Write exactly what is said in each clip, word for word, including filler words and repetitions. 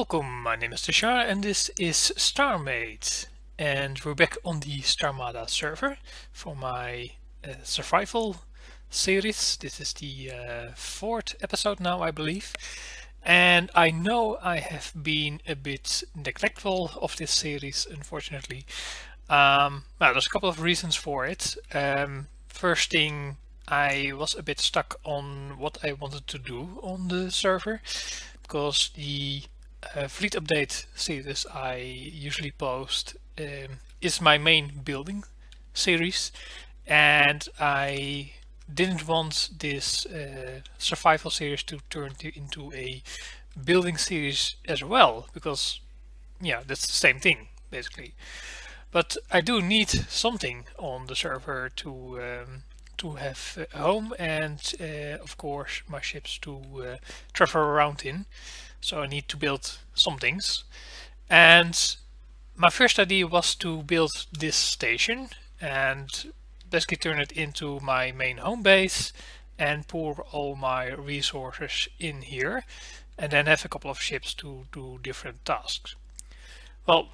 Welcome, my name is Tshara and this is StarMade, and we're back on the Starmada server for my uh, survival series. This is the uh, fourth episode now, I believe, and I know I have been a bit neglectful of this series, unfortunately. Um, well, there's a couple of reasons for it. Um, first thing, I was a bit stuck on what I wanted to do on the server, because the Uh, fleet update series I usually post um, is my main building series, and I didn't want this uh, survival series to turn to, into a building series as well, because yeah, that's the same thing basically. But I do need something on the server to um, to have a home and uh, of course my ships to uh, travel around in. So I need to build some things, and my first idea was to build this station and basically turn it into my main home base and pour all my resources in here, and then have a couple of ships to do different tasks. Well,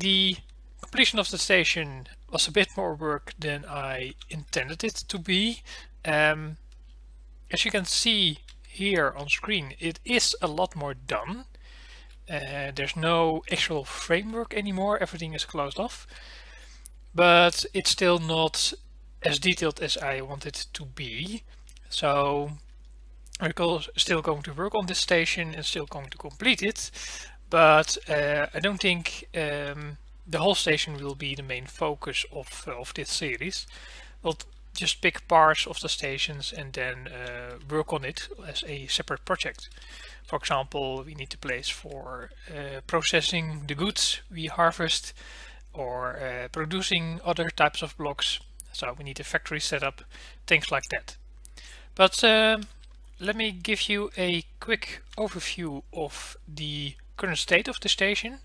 the completion of the station was a bit more work than I intended it to be. Um, as you can see here on screen, it is a lot more done. Uh, there's no actual framework anymore, everything is closed off, but it's still not as detailed as I want it to be. So I'm still going to work on this station and still going to complete it, but uh, I don't think um, the whole station will be the main focus of, of this series. Well, just pick parts of the stations and then uh, work on it as a separate project. For example, we need a place for uh, processing the goods we harvest, or uh, producing other types of blocks. So we need a factory setup, things like that. But uh, let me give you a quick overview of the current state of the station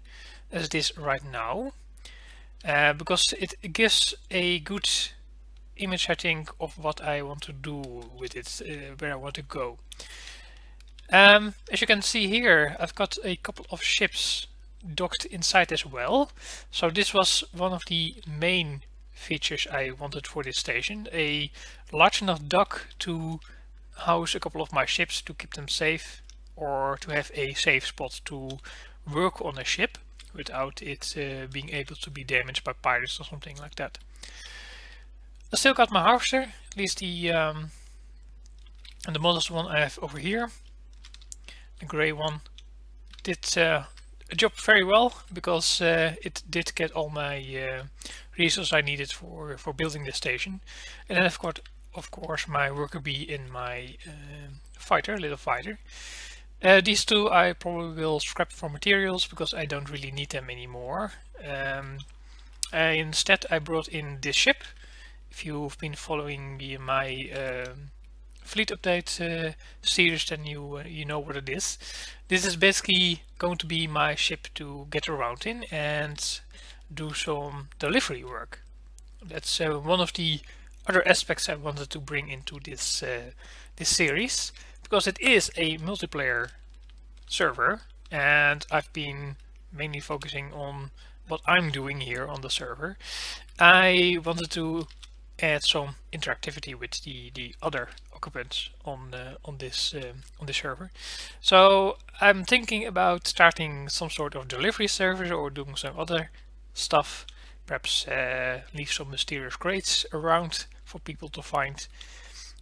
as it is right now, uh, because it gives a good image, I think, of what I want to do with it, uh, where I want to go. Um, as you can see here, I've got a couple of ships docked inside as well. So this was one of the main features I wanted for this station, a large enough dock to house a couple of my ships to keep them safe, or to have a safe spot to work on a ship without it uh, being able to be damaged by pirates or something like that. I still got my harvester, at least the um, and the modest one I have over here, the grey one, did uh, a job very well, because uh, it did get all my uh, resources I needed for for building the station. And then I've got, of course, my worker bee in my uh, fighter, little fighter. Uh, these two I probably will scrap for materials because I don't really need them anymore. Um, I, instead, I brought in this ship. If you've been following me in my uh, fleet update uh, series, then you uh, you know what it is. This is basically going to be my ship to get around in and do some delivery work. That's uh, one of the other aspects I wanted to bring into this uh, this series, because it is a multiplayer server, and I've been mainly focusing on what I'm doing here on the server. I wanted to add some interactivity with the the other occupants on uh, on this um, on this server. So I'm thinking about starting some sort of delivery service or doing some other stuff. Perhaps uh, leave some mysterious crates around for people to find,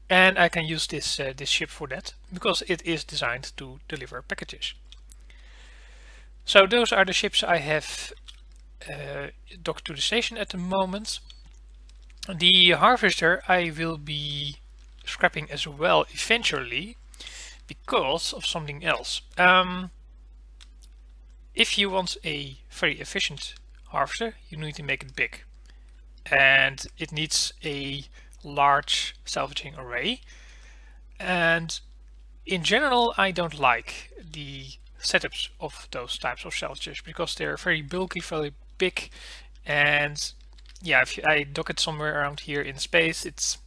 and I can use this uh, this ship for that, because it is designed to deliver packages. So those are the ships I have uh, docked to the station at the moment. The harvester I will be scrapping as well eventually, because of something else. Um, if you want a very efficient harvester, you need to make it big, and it needs a large salvaging array. And in general, I don't like the setups of those types of salvagers, because they're very bulky, very big, and yeah, if I dock it somewhere around here in space, it's,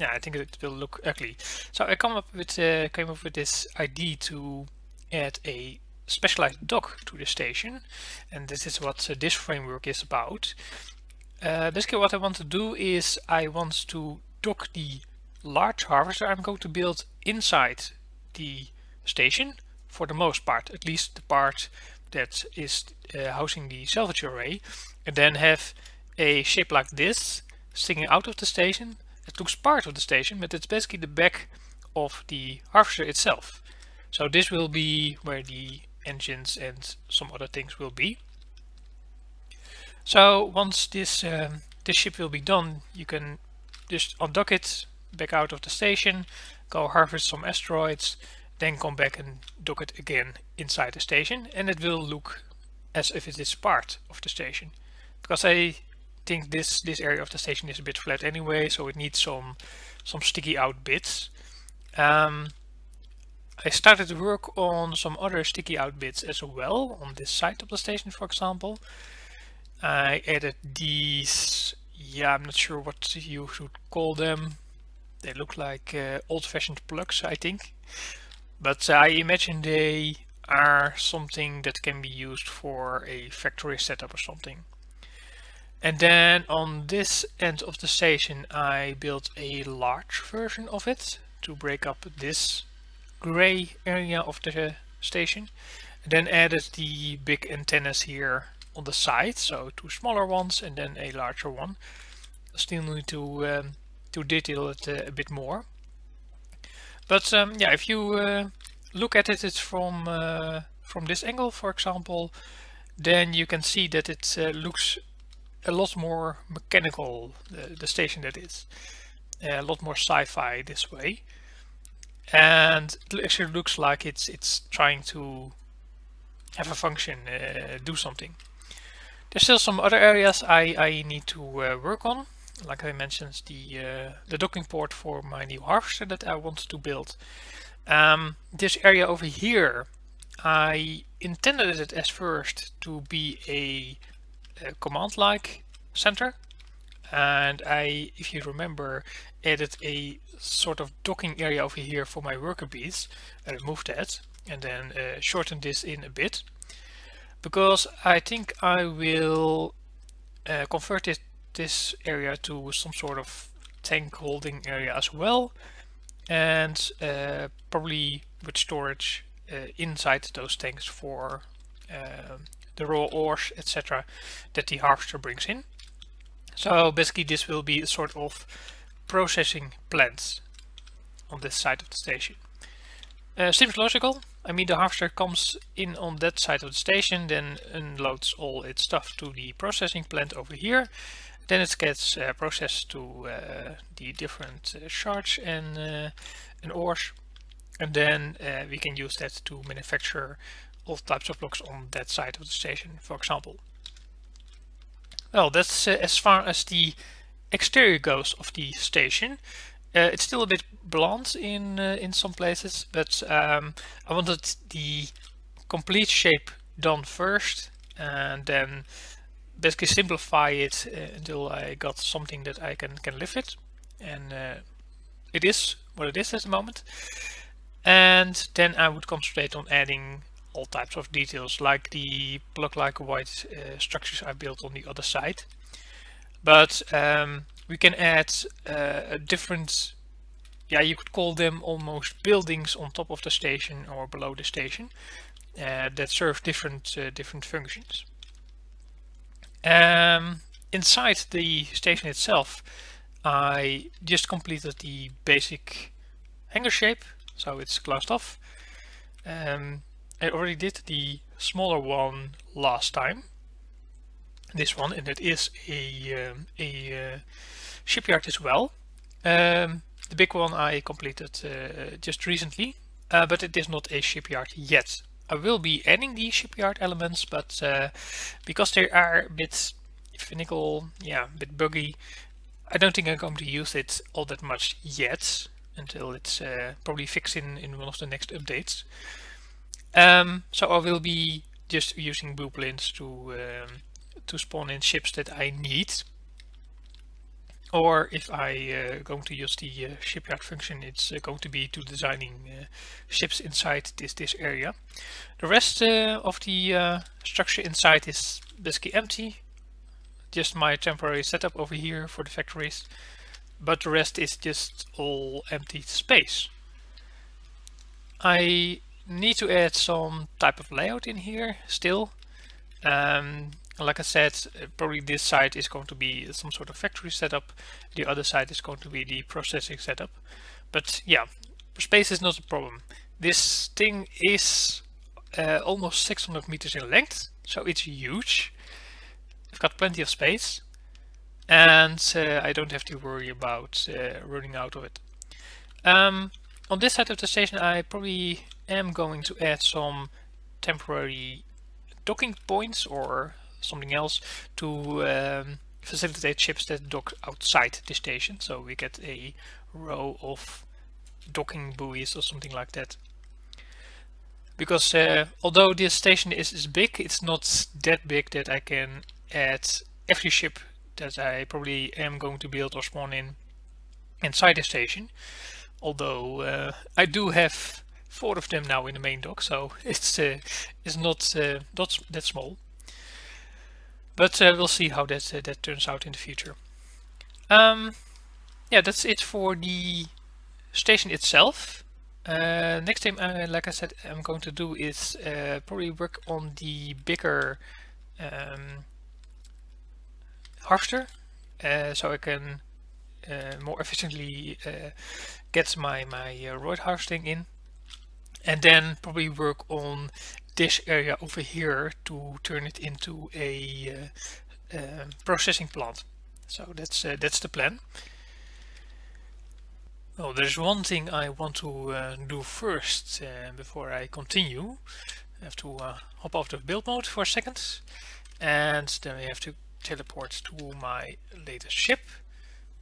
yeah, I think it will look ugly. So I come up with uh, came up with this idea to add a specialized dock to the station, and this is what uh, this framework is about. Uh, basically what I want to do is I want to dock the large harvester I'm going to build inside the station, for the most part, at least the part that is uh, housing the salvage array, and then have a shape like this sticking out of the station. It looks part of the station, but it's basically the back of the harvester itself. So this will be where the engines and some other things will be. So once this um, this ship will be done, you can just undock it, back out of the station, go harvest some asteroids, then come back and dock it again inside the station, and it will look as if it is part of the station. Because I think this this area of the station is a bit flat anyway, so it needs some some sticky out bits. Um, I started to work on some other sticky out bits as well, on this side of the station, for example. I added these, yeah, I'm not sure what you should call them. They look like uh, old-fashioned plugs, I think. But uh, I imagine they are something that can be used for a factory setup or something. And then on this end of the station I built a large version of it to break up this gray area of the station. And then added the big antennas here on the side, so two smaller ones and then a larger one. Still need to, um, to detail it uh, a bit more. But um, yeah, if you uh, look at it it's from uh, from this angle, for example, then you can see that it uh, looks a lot more mechanical, the, the station that is, uh, a lot more sci-fi this way, and it actually looks like it's it's trying to have a function, uh, do something. There's still some other areas I I need to uh, work on. Like I mentioned, the uh, the docking port for my new harvester that I want to build. Um, this area over here, I intended it as first to be a, a command-like center, and I, if you remember, added a sort of docking area over here for my worker bees. I removed that and then uh, shortened this in a bit, because I think I will uh, convert it this area to some sort of tank holding area as well, and uh, probably with storage uh, inside those tanks for uh, the raw ores, et cetera that the harvester brings in. So basically this will be a sort of processing plant on this side of the station. Uh, seems logical. I mean, the harvester comes in on that side of the station, then unloads all its stuff to the processing plant over here. Then it gets uh, processed to uh, the different uh, shards and, uh, and ores. And then uh, we can use that to manufacture all types of blocks on that side of the station, for example. Well, that's uh, as far as the exterior goes of the station. Uh, it's still a bit blunt in, uh, in some places, but um, I wanted the complete shape done first and then basically simplify it uh, until I got something that I can, can live with, and uh, it is what it is at the moment. And then I would concentrate on adding all types of details, like the block-like white uh, structures I built on the other side. But um, we can add uh, a different, yeah, you could call them almost buildings on top of the station or below the station uh, that serve different uh, different functions. Um, inside the station itself, I just completed the basic hangar shape, so it's glassed off. Um, I already did the smaller one last time, this one, and it is a, um, a uh, shipyard as well. Um, the big one I completed uh, just recently, uh, but it is not a shipyard yet. I will be adding the shipyard elements, but uh, because they are a bit finical, yeah, a bit buggy, I don't think I'm going to use it all that much yet, until it's uh, probably fixed in, in one of the next updates. Um, so I will be just using blueprints to um, to spawn in ships that I need. or if I uh, going to use the uh, shipyard function, it's uh, going to be to designing uh, ships inside this this area. The rest uh, of the uh, structure inside is basically empty, just my temporary setup over here for the factories, but the rest is just all empty space. I need to add some type of layout in here still. Um, like I said, probably this side is going to be some sort of factory setup, the other side is going to be the processing setup. But yeah, space is not a problem. This thing is uh, almost six hundred meters in length, so it's huge. I've got plenty of space, and uh, I don't have to worry about uh, running out of it. Um, on this side of the station I probably am going to add some temporary docking points or something else to um, facilitate ships that dock outside the station, so we get a row of docking buoys or something like that. Because uh, although this station is, is big, it's not that big that I can add every ship that I probably am going to build or spawn in inside the station. Although uh, I do have four of them now in the main dock, so it's uh, it's not uh, not that small. But uh, we'll see how that uh, that turns out in the future. Um, yeah, that's it for the station itself. Uh, next time, uh, like I said, I'm going to do is uh, probably work on the bigger um, harvester, uh, so I can uh, more efficiently uh, get my my uh, roid harvesting in. And then probably work on this area over here to turn it into a uh, uh, processing plant. So that's uh, that's the plan. Well, there's one thing I want to uh, do first uh, before I continue. I have to uh, hop off the build mode for a second, and then I have to teleport to my latest ship.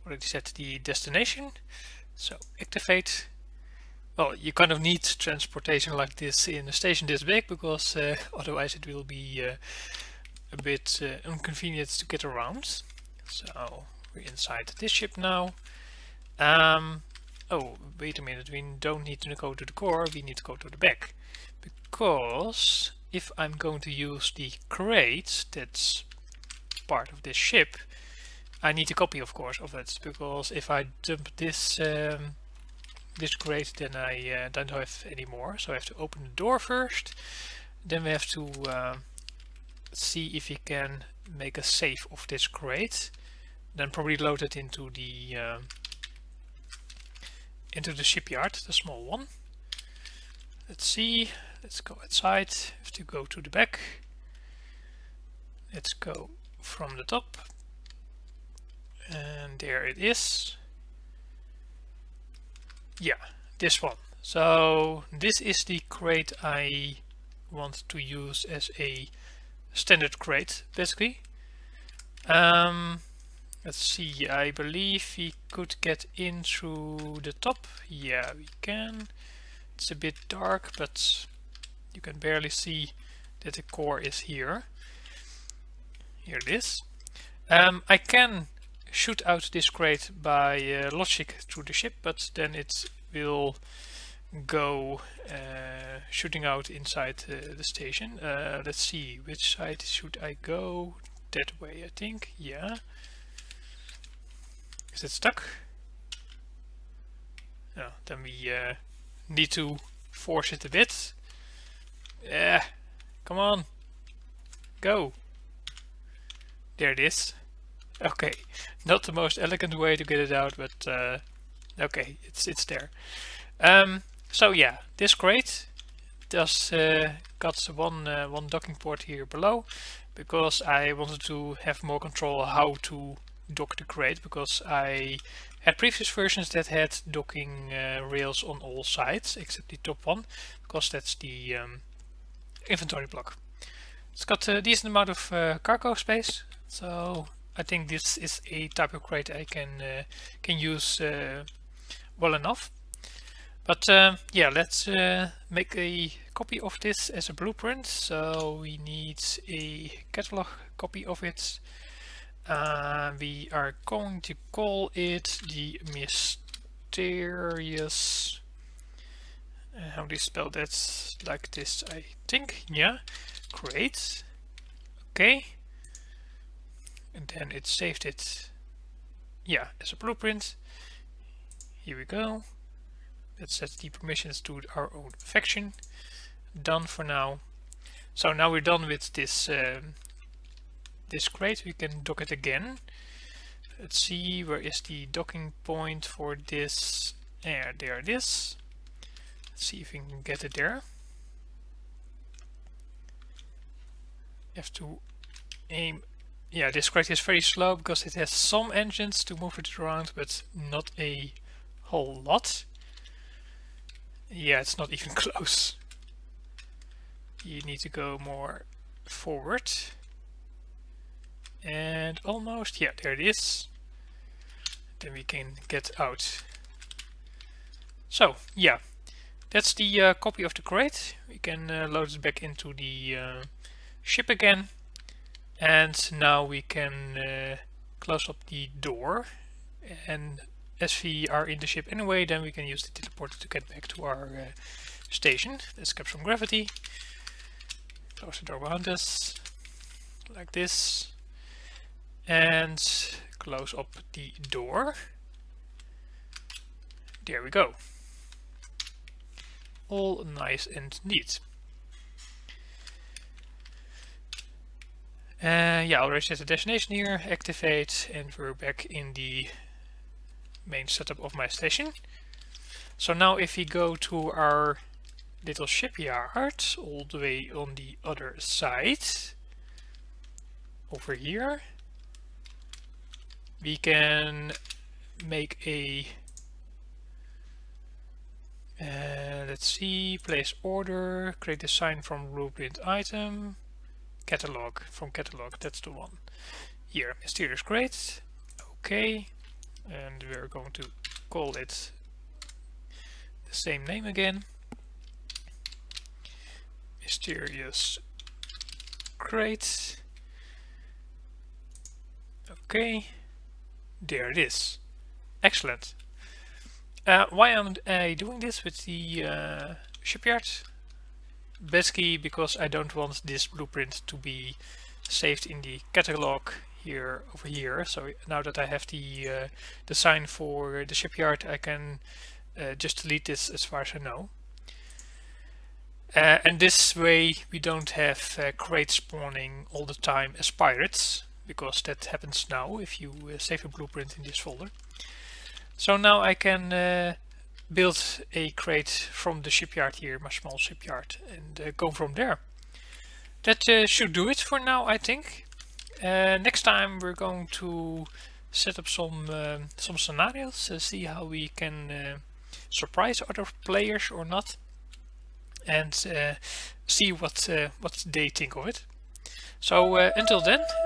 Already set the destination, so activate. Well, you kind of need transportation like this in a station this big, because uh, otherwise it will be uh, a bit uh, inconvenient to get around. So we're inside this ship now. Um, oh, wait a minute, we don't need to go to the core, we need to go to the back. Because if I'm going to use the crate that's part of this ship, I need a copy, of course, of it. Because if I dump this... Um, this crate, then I uh, don't have any more, so I have to open the door first. Then we have to uh, see if we can make a save of this crate, then probably load it into the uh, into the shipyard, the small one. Let's see, let's go outside, have to go to the back. Let's go from the top, and there it is. Yeah, this one. So this is the crate I want to use as a standard crate, basically. Um, let's see, I believe we could get in through the top. Yeah, we can. It's a bit dark, but you can barely see that the core is here. Here it is. Um, I can shoot out this crate by uh, logic through the ship, but then it will go uh, shooting out inside uh, the station. Uh, let's see, which side should I go? That way, I think. Yeah. Is it stuck? No, then we uh, need to force it a bit. Yeah, come on, go. There it is. Okay, not the most elegant way to get it out, but uh, okay, it's it's there. Um, so yeah, this crate does uh, got one uh, one docking port here below, because I wanted to have more control how to dock the crate, because I had previous versions that had docking uh, rails on all sides except the top one, because that's the um, inventory block. It's got a decent amount of uh, cargo space, so I think this is a type of crate I can uh, can use uh, well enough. But uh, yeah, let's uh, make a copy of this as a blueprint. So we need a catalog copy of it. Uh, we are going to call it the mysterious... Uh, how do you spell that? Like this, I think. Yeah. Great. Okay. And then it saved it. Yeah, as a blueprint. Here we go. Let's set the permissions to our own faction. Done for now. So now we're done with this um, this crate. We can dock it again. Let's see, where is the docking point for this? Yeah, there it is. Let's see if we can get it there. Have to aim. Yeah, this crate is very slow because it has some engines to move it around, but not a whole lot. Yeah, it's not even close. You need to go more forward. And almost, yeah, there it is. Then we can get out. So, yeah, that's the uh, copy of the crate. We can uh, load it back into the uh, ship again. And now we can uh, close up the door. And as we are in the ship anyway, then we can use the teleporter to get back to our uh, station. Let's escape from gravity. Close the door behind us, like this, and close up the door. There we go. All nice and neat. Uh, yeah, already set the destination here, activate, and we're back in the main setup of my station. So now if we go to our little shipyard, all the way on the other side, over here, we can make a, uh, let's see, place order, create a sign from blueprint item, catalog, from catalog, that's the one. Here, mysterious crate, okay, and we're going to call it the same name again. Mysterious crate. Okay, there it is. Excellent. Uh, why am I doing this with the uh, shipyard? Basically because I don't want this blueprint to be saved in the catalog here over here. So now that I have the uh, design for the shipyard, I can uh, just delete this as far as I know. Uh, and this way we don't have uh, crate spawning all the time as pirates, because that happens now if you uh, save a blueprint in this folder. So now I can uh, build a crate from the shipyard here, my small shipyard, and uh, go from there. That uh, should do it for now, I think. Uh, next time we're going to set up some, uh, some scenarios, uh, see how we can uh, surprise other players or not. And uh, see what uh, what they think of it. So uh, until then,